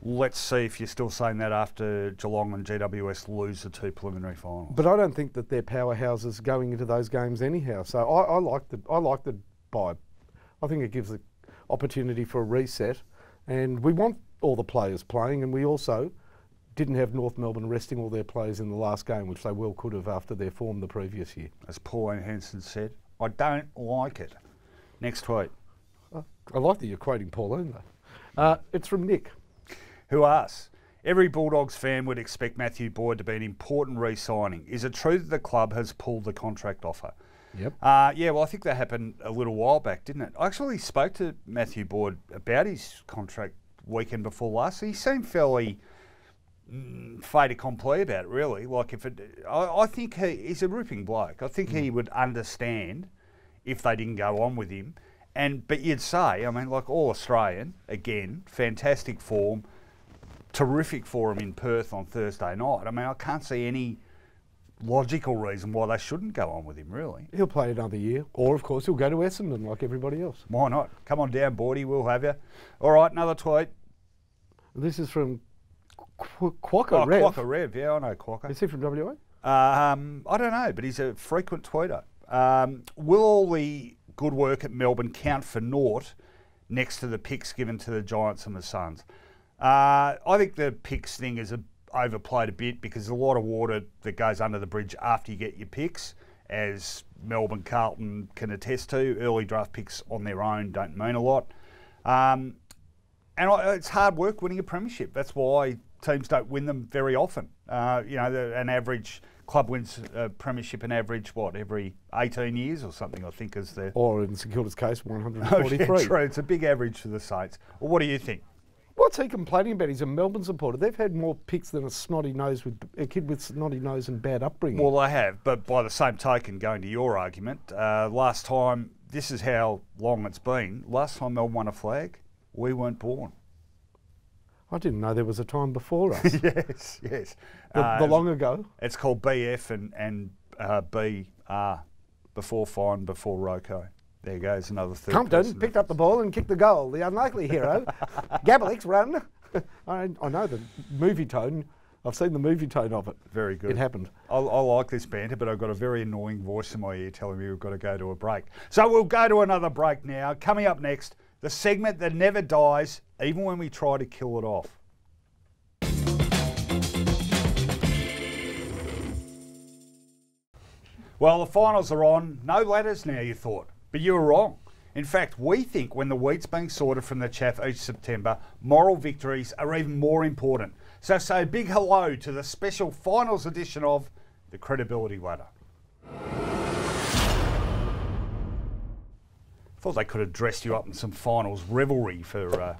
Let's see if you're still saying that after Geelong and GWS lose the two preliminary finals. But I don't think that they're powerhouses going into those games anyhow. So I like the bye. I think it gives the opportunity for a reset. And we want all the players playing, and we also didn't have North Melbourne resting all their players in the last game, which they well could have after their form the previous year. As Pauline Hanson said, I don't like it. Next tweet. I like that you're quoting Pauline though. It's from Nick. Who asks, every Bulldogs fan would expect Matthew Boyd to be an important re-signing. Is it true that the club has pulled the contract offer? Yep. Yeah, well, I think that happened a little while back, didn't it? I actually spoke to Matthew Boyd about his contract weekend before last. He seemed fairly fait accompli about it, really. Like, if it, I think he's a ripping bloke. I think he would understand if they didn't go on with him. But you'd say, I mean, like all Australian, again, fantastic form. Terrific for him in Perth on Thursday night. I mean, I can't see any logical reason why they shouldn't go on with him, really. He'll play another year, or of course he'll go to Essendon like everybody else. Why not? Come on down, Boydie, we'll have you. All right, another tweet. This is from Quokka Rev. Quokka Rev, yeah, I know Quokka. Is he from WA? I don't know, but he's a frequent tweeter. Will all the good work at Melbourne count for naught next to the picks given to the Giants and the Suns? I think the picks thing is overplayed a bit because there's a lot of water that goes under the bridge after you get your picks, as Melbourne, Carlton can attest to. Early draft picks on their own don't mean a lot. It's hard work winning a premiership. That's why teams don't win them very often. You know, an average club wins a premiership an average, what, every 18 years or something, I think is the... Or in St Kilda's case, 143. Oh, yeah, true. It's a big average for the Saints. Well, what do you think? What's he complaining about? He's a Melbourne supporter. They've had more picks than a kid with snotty nose and bad upbringing. Well, they have, but by the same token, going to your argument, last time, this is how long it's been, last time Melbourne won a flag, we weren't born. I didn't know there was a time before us. Yes, yes. The long ago. It's called BF and BR, before Fine, before Roko. There goes another third. Compton picked up the ball and kicked the goal. The unlikely hero. Gabalik's run. I know the movie tone. I've seen the movie tone of it. Very good. It happened. I like this banter, but I've got a very annoying voice in my ear telling me we've got to go to a break. So we'll go to another break now. Coming up next, the segment that never dies, even when we try to kill it off. Well, the finals are on. No ladders now, you thought. But you were wrong. In fact, we think when the wheat's being sorted from the chaff each September, moral victories are even more important. So say a big hello to the special finals edition of The Credibility Ladder. Thought they could have dressed you up in some finals revelry for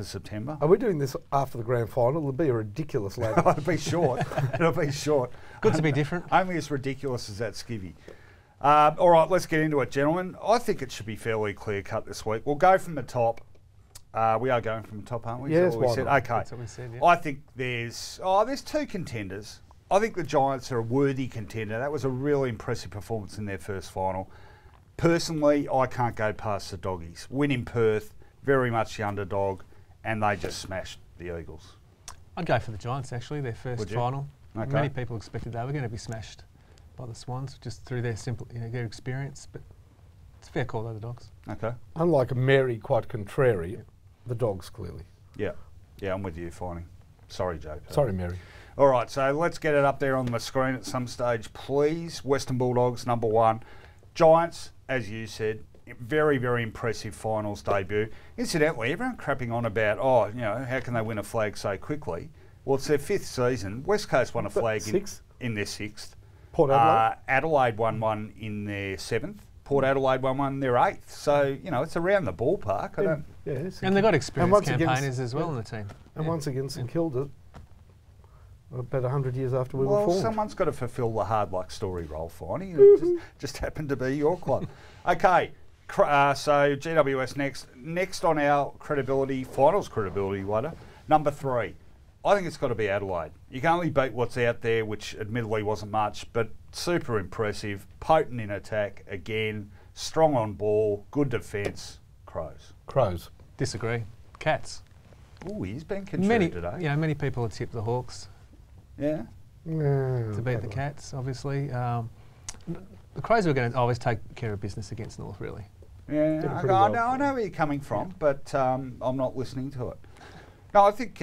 September. Are we doing this after the grand final? It'll be a ridiculous ladder. It'll be short. It'll be short. Good to be different. Only as ridiculous as that skivvy. All right, let's get into it, gentlemen. I think it should be fairly clear-cut this week. We'll go from the top. We are going from the top, aren't we? Yes, why not? Okay. That's what we said, yeah. I think there's two contenders. I think the Giants are a worthy contender. That was a really impressive performance in their first final. Personally, I can't go past the Doggies. Win in Perth, very much the underdog, and they just smashed the Eagles. I'd go for the Giants, actually, their first final. Okay. Many people expected they were going to be smashed by the Swans, just through their simple, their experience, but it's a fair call though, the Dogs. Okay. Unlike Mary, quite contrary, yeah. The Dogs clearly. Yeah, yeah, I'm with you, Finey. Sorry, Joe. Sorry, Mary. All right, so let's get it up there on the screen at some stage, please. Western Bulldogs, number 1. Giants, as you said, very, very impressive finals debut. Incidentally, everyone crapping on about, oh, you know, how can they win a flag so quickly? Well, it's their fifth season. West Coast won a flag in their sixth. Port Adelaide? Adelaide won one in their seventh. Port Adelaide won one in their eighth. So, you know, it's around the ballpark. And they've got experienced campaigners as well in the team. And once again, St Kilda, about 100 years after we were formed. Well, someone's got to fulfil the hard luck story role, Finey. It just happened to be your club. Okay, so GWS next. Next on our credibility, finals credibility ladder, number three. I think it's got to be Adelaide. You can only beat what's out there, which admittedly wasn't much, but super impressive, potent in attack again, strong on ball, good defence. Crows. Crows. Disagree. Cats. Oh, he's been contrary today. Yeah, many people have tipped the Hawks. Yeah. To beat the Cats, obviously. The Crows were going to always take care of business against North, really. Yeah, I know where you're coming from, but I'm not listening to it. No, I think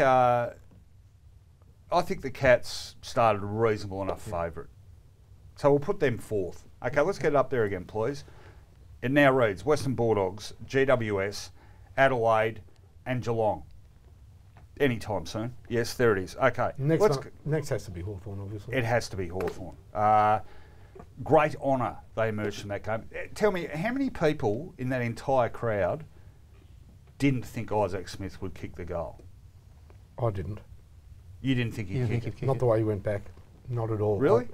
the Cats started a reasonable enough favourite. So we'll put them fourth. Okay, let's get it up there again, please. It now reads Western Bulldogs, GWS, Adelaide and Geelong. Anytime soon. Yes, there it is. Okay. Next has to be Hawthorn, obviously. It has to be Hawthorn. Great honour they emerged from that game. Tell me, how many people in that entire crowd didn't think Isaac Smith would kick the goal? I didn't. You didn't think he'd kick it? Not the way he went back. Not at all. Really?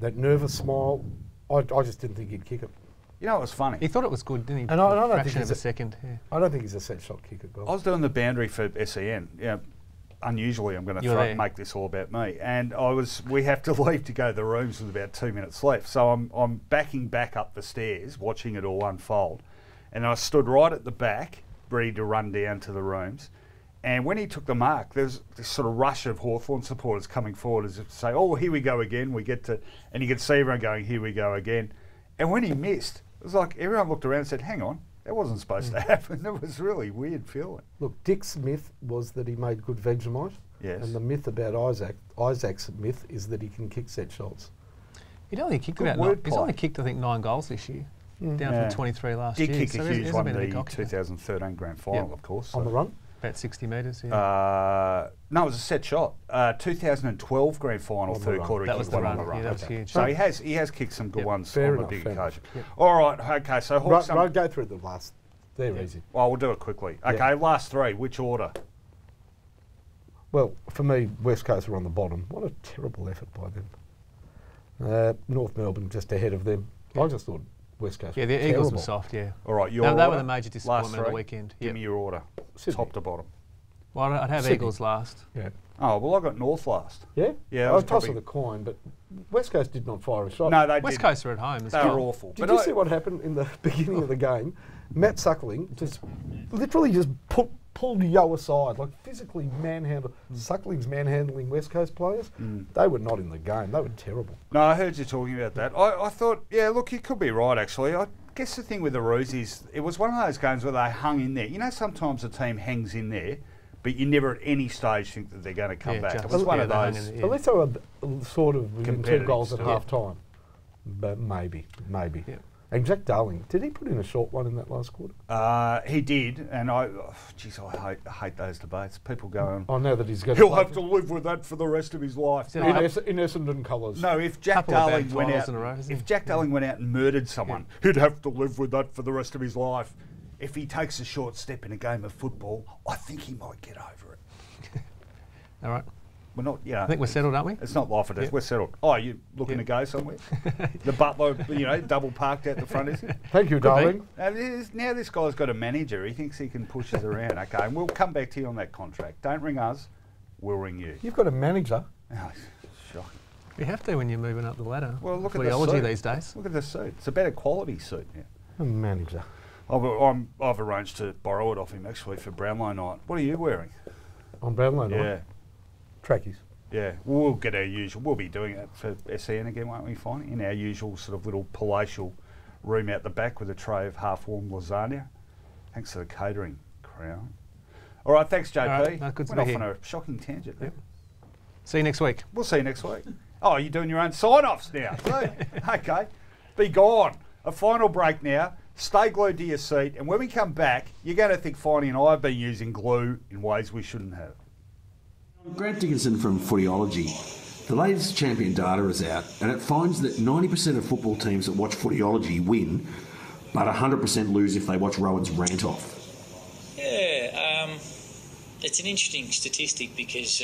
That nervous smile, I just didn't think he'd kick it. You know, it was funny. He thought it was good, didn't he? And I don't think he's a second. Yeah. I don't think he's a set shot kicker. I was doing the boundary for SEN. Yeah, unusually, I'm going to make this all about me. And I was. We have to leave to go to the rooms with about 2 minutes left. So I'm backing back up the stairs, watching it all unfold. And I stood right at the back, ready to run down to the rooms. And when he took the mark, there was this sort of rush of Hawthorn supporters coming forward as if to say, "Oh, here we go again." And you could see everyone going, "Here we go again." And when he missed. It was like everyone looked around and said, hang on, that wasn't supposed to happen. It was really weird feeling. Look, Dick's myth was that he made good Vegemite. Yes. And the myth about Isaac's myth is that he can kick set shots. He'd only kicked I think, 9 goals this year, down from 23 last year. Did kick a huge one in the 2013 grand final, of course. So. On the run? About 60 metres, yeah. No, it was a set shot. 2012 grand final, third quarter. That was the run. Yeah, that was huge. So he has kicked some good ones on the big occasion. Yep. All right, okay. So Hawks. I'll go through the last. They're easy. Well, we'll do it quickly. Okay, last three. Which order? Well, for me, West Coast were on the bottom. What a terrible effort by them. North Melbourne just ahead of them. Yep. I just thought West Coast. Yeah, the Eagles were soft. Yeah. All right, your order. They were the major disappointment of the weekend. Give me your order. Sydney. Top to bottom. Well, I'd have Sydney. Eagles last. Yeah. Oh, well, I got North last. Yeah? Yeah. I was tossing the coin, but West Coast did not fire a shot. No, they did. West Coast were at home. They were awful. Did you see what happened in the beginning of the game? Matt Suckling just literally just pulled Yo aside, like physically manhandled. Suckling's manhandling West Coast players. They were not in the game. They were terrible. No, I heard you talking about that. I thought, yeah, look, you could be right, actually. I guess the thing with the Roos is it was one of those games where they hung in there. You know, sometimes a team hangs in there, but you never at any stage think that they're going to come back. It was one of those. Unless they were sort of within 2 goals at half time. But maybe. Yeah. And Jack Darling, did he put in a short one in that last quarter? He did, and I hate those debates. People going, I know that he's going. He'll have to live with that for the rest of his life. So in Essendon colours. No, if Jack Darling went out, and murdered someone, he'd have to live with that for the rest of his life. If he takes a short step in a game of football, I think he might get over it. All right. We're not, you know, I think we're settled, aren't we? It's not life or death. We're settled. Oh, are you looking to go somewhere? The butler, you know, double parked out the front, is he? Thank you, darling. Now this guy's got a manager. He thinks he can push us around. Okay, and we'll come back to you on that contract. Don't ring us. We'll ring you. You've got a manager? Oh, shocking. You have to when you're moving up the ladder. Well, look at the suit. These days. Look at the suit. It's a better quality suit now. A manager. I've arranged to borrow it off him, actually, for Brownlow night. What are you wearing? On Brownlow night? Yeah. Trackies. Yeah, we'll get our usual. We'll be doing it for SEN again, won't we, Fine? In our usual sort of little palatial room out the back with a tray of half-warm lasagna. Thanks to the catering, Crown. All right, thanks, JP. Right, no, good to be here. Went off on a shocking tangent. Yep. See you next week. We'll see you next week. Oh, you're doing your own sign-offs now. Okay, be gone. A final break now. Stay glued to your seat, and when we come back, you're going to think Finey and I have been using glue in ways we shouldn't have. Grant Dickinson from Footyology. The latest champion data is out, and it finds that 90% of football teams that watch Footyology win, but 100% lose if they watch Rowan's rant off. Yeah, it's an interesting statistic because...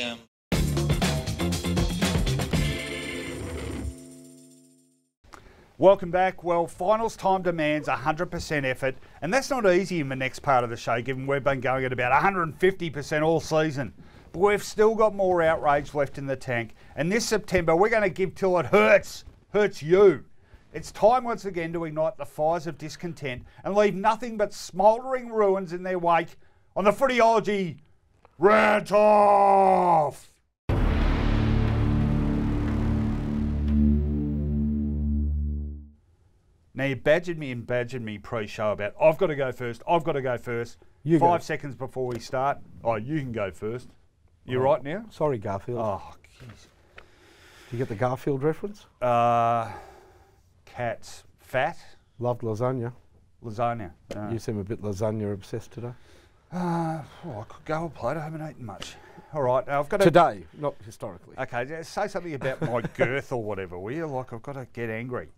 Welcome back. Well, finals time demands 100% effort, and that's not easy in the next part of the show, given we've been going at about 150% all season. But we've still got more outrage left in the tank, and this September we're going to give till it hurts you. It's time once again to ignite the fires of discontent and leave nothing but smouldering ruins in their wake on the Footyology Rant Off! Now, you badgered me and badgered me pre-show about, I've got to go first, I've got to go first. You 5 seconds before we start. Oh, you can go first. You right now? Sorry, Garfield. Oh, jeez. You get the Garfield reference? Cats. Fat. Loved lasagna. Lasagna. You seem a bit lasagna obsessed today. I could go a plate. I haven't eaten much. All right. I've got to... Today, not historically. Okay, say something about my girth or whatever, will you? Like, I've got to get angry.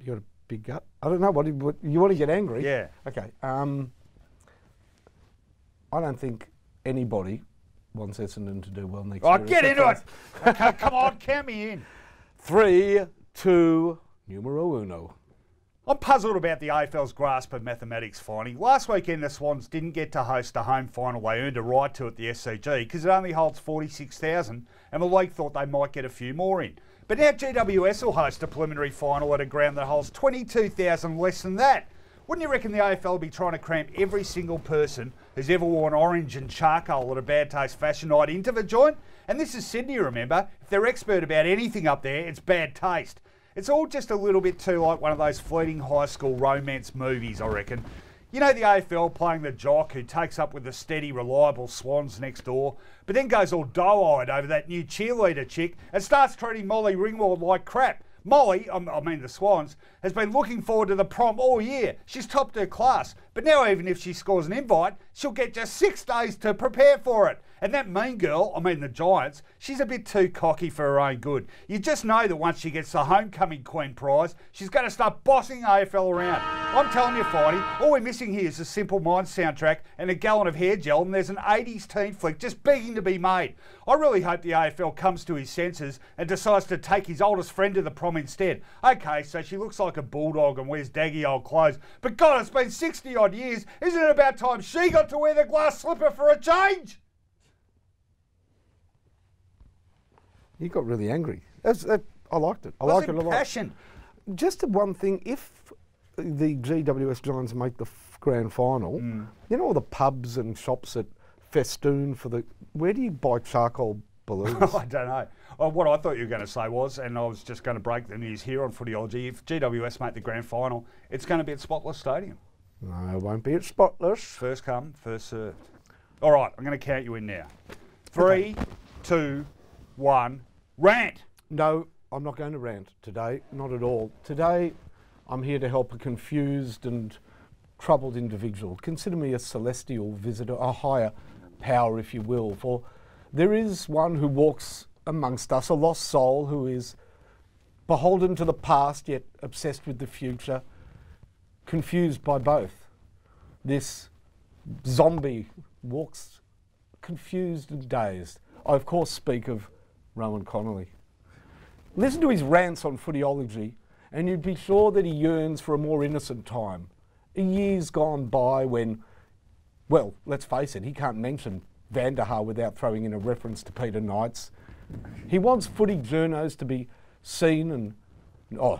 You got a big gut? I don't know. What you want to get angry? Yeah. Okay. I don't think anybody wants Essendon to do well next year. Oh, get into it! Okay, come on, count me in. 3, 2, numero uno. I'm puzzled about the AFL's grasp of mathematics, Finey. Last weekend, the Swans didn't get to host a home final they earned a right to at the SCG because it only holds 46,000, and the league thought they might get a few more in. But now GWS will host a preliminary final at a ground that holds 22,000 less than that. Wouldn't you reckon the AFL will be trying to cram every single person who's ever worn orange and charcoal at a bad taste fashion night into the joint? And this is Sydney, remember. If they're expert about anything up there, it's bad taste. It's all just a little bit too like one of those fleeting high school romance movies, I reckon. You know, the AFL playing the jock who takes up with the steady, reliable Swans next door, but then goes all doe-eyed over that new cheerleader chick and starts treating Molly Ringwald like crap. Molly, I mean the Swans, has been looking forward to the prom all year. She's topped her class, but now even if she scores an invite, she'll get just 6 days to prepare for it. And that mean girl, I mean the Giants, she's a bit too cocky for her own good. You just know that once she gets the homecoming queen prize, she's going to start bossing AFL around. I'm telling you, Finey, all we're missing here is a Simple Minds soundtrack and a gallon of hair gel, and there's an 80s teen flick just begging to be made. I really hope the AFL comes to his senses and decides to take his oldest friend to the prom instead. Okay, so she looks like a bulldog and wears daggy old clothes, but God, it's been 60-odd years. Isn't it about time she got to wear the glass slipper for a change? You got really angry. I liked it. I liked it a lot. Passion. Just one thing, if the GWS Giants make the grand final, you know all the pubs and shops that festoon for the... Where do you buy charcoal balloons? I don't know. What I thought you were going to say was, and I was just going to break the news here on Footyology, if GWS make the grand final, it's going to be at Spotless Stadium. No, it won't be at Spotless. First come, first served. All right, I'm going to count you in now. 3, 2, 1... Rant! No, I'm not going to rant today, not at all. Today, I'm here to help a confused and troubled individual. Consider me a celestial visitor, a higher power, if you will, for there is one who walks amongst us, a lost soul who is beholden to the past, yet obsessed with the future, confused by both. This zombie walks confused and dazed. I, of course, speak of Rohan Connolly. Listen to his rants on Footyology and you'd be sure that he yearns for a more innocent time. A year's gone by when, well, let's face it, he can't mention Vanderhaar without throwing in a reference to Peter Knights. He wants footy journos to be seen and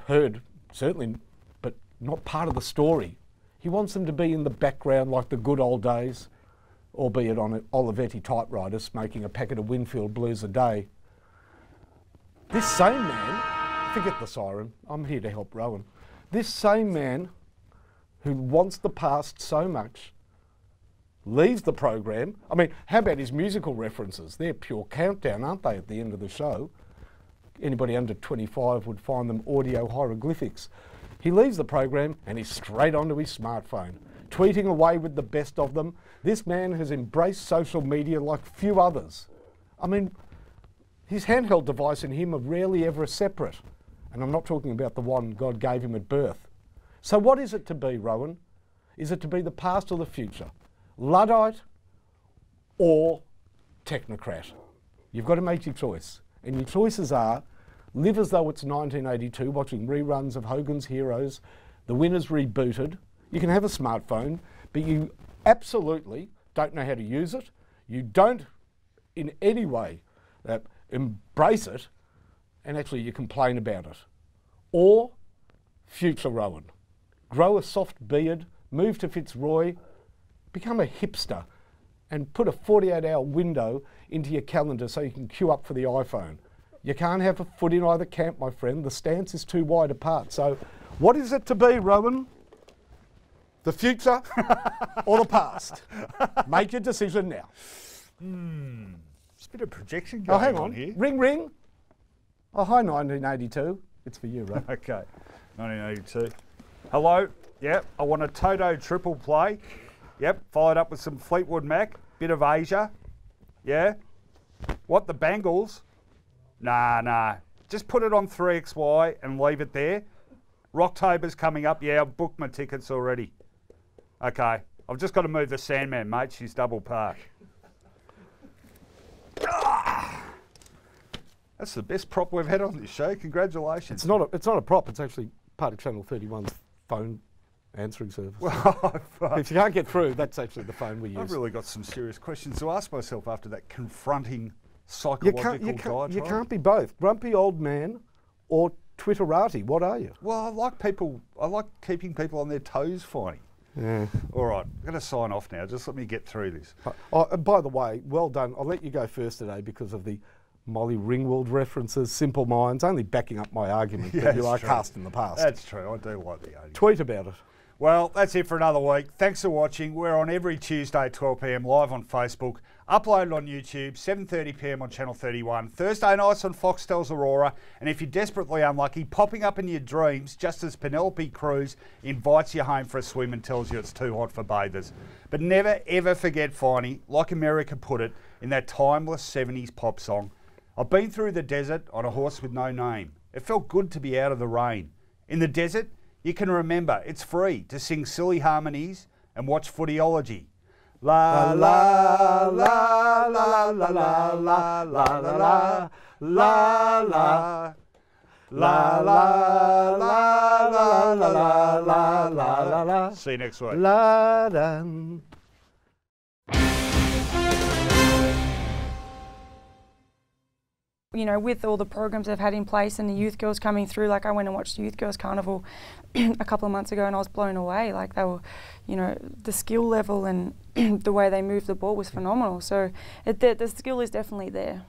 heard, certainly, but not part of the story. He wants them to be in the background like the good old days, albeit on an Olivetti typewriter smoking a packet of Winfield Blues a day. This same man, forget the siren, I'm here to help Rowan. This same man who wants the past so much leaves the program. I mean, how about his musical references? They're pure countdown, aren't they, at the end of the show? Anybody under 25 would find them audio hieroglyphics. He leaves the program and he's straight onto his smartphone, tweeting away with the best of them. This man has embraced social media like few others. I mean, his handheld device and him are rarely ever separate. And I'm not talking about the one God gave him at birth. So what is it to be, Rohan? Is it to be the past or the future? Luddite or technocrat? You've got to make your choice. And your choices are live as though it's 1982, watching reruns of Hogan's Heroes, The Winners rebooted. You can have a smartphone, but you absolutely don't know how to use it. You don't in any way embrace it, and actually you complain about it. Or future Rohan. Grow a soft beard, move to Fitzroy, become a hipster, and put a 48-hour window into your calendar so you can queue up for the iPhone. You can't have a foot in either camp, my friend. The stance is too wide apart. So what is it to be, Rohan? The future or the past? Make your decision now. It's a bit of projection going on here. Ring, ring. Oh, hi, 1982. It's for you, Rohan. Okay, 1982. Hello. Yep, I want a Toto triple play. Yep, followed up with some Fleetwood Mac, bit of Asia. Yeah. What, the Bengals? Nah. Just put it on 3XY and leave it there. Rocktober's coming up. Yeah, I've booked my tickets already. Okay. I've just got to move the Sandman, mate. She's double parked. That's the best prop we've had on this show. Congratulations. It's not a prop. It's actually part of Channel 31's phone answering service. Well, if you can't get through, that's actually the phone we use. I've really got some serious questions to ask myself after that confronting psychological diatribe. You can't be both. Grumpy old man or Twitterati. What are you? Well, I like keeping people on their toes, Fine. Yeah. All right, I'm going to sign off now. Just let me get through this. By the way, well done. I'll let you go first today because of the Molly Ringwald references, Simple Minds, only backing up my argument that you are cast in the past. That's true. I do like the argument. Tweet about it. Well, that's it for another week. Thanks for watching. We're on every Tuesday at 12 PM live on Facebook, uploaded on YouTube, 7:30 PM on Channel 31, Thursday nights on Foxtel's Aurora, and if you're desperately unlucky, popping up in your dreams just as Penelope Cruz invites you home for a swim and tells you it's too hot for bathers. But never, ever forget, Finey, like America put it in that timeless 70s pop song, I've been through the desert on a horse with no name. It felt good to be out of the rain. In the desert, you can remember, it's free to sing silly harmonies and watch Footyology. La la la la la la la la la la la la la la la la la la la. See you next week. La dun. You know, with all the programs they've had in place and the youth girls coming through, like I went and watched the Youth Girls Carnival a couple of months ago and I was blown away. Like they were, you know, the skill level and the way they moved the ball was phenomenal. So the skill is definitely there.